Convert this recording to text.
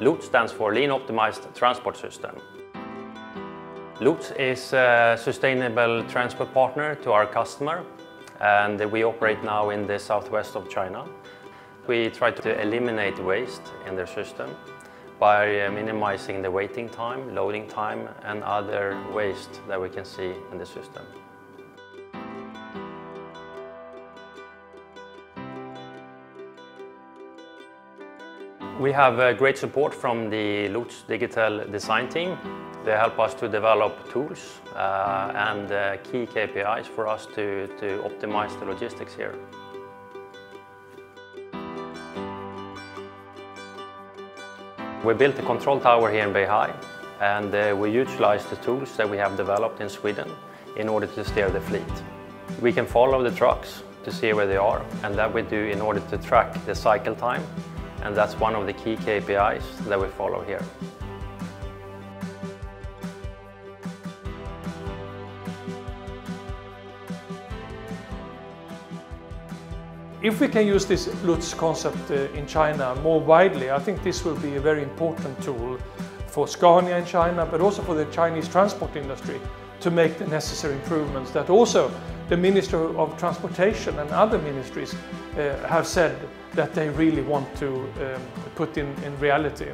LOTS stands for Lean Optimized Transport System. LOTS is a sustainable transport partner to our customer, and we operate now in the southwest of China. We try to eliminate waste in their system by minimizing the waiting time, loading time, and other waste that we can see in the system. We have great support from the LOTS digital design team. They help us to develop tools and key KPIs for us to optimize the logistics here. We built a control tower here in Beihai, and we utilize the tools that we have developed in Sweden in order to steer the fleet. We can follow the trucks to see where they are, and that we do in order to track the cycle time. And that's one of the key KPIs that we follow here. If we can use this LOTS concept in China more widely, I think this will be a very important tool for Scania in China, but also for the Chinese transport industry to make the necessary improvements that also the Minister of Transportation and other ministries have said that they really want to put in reality.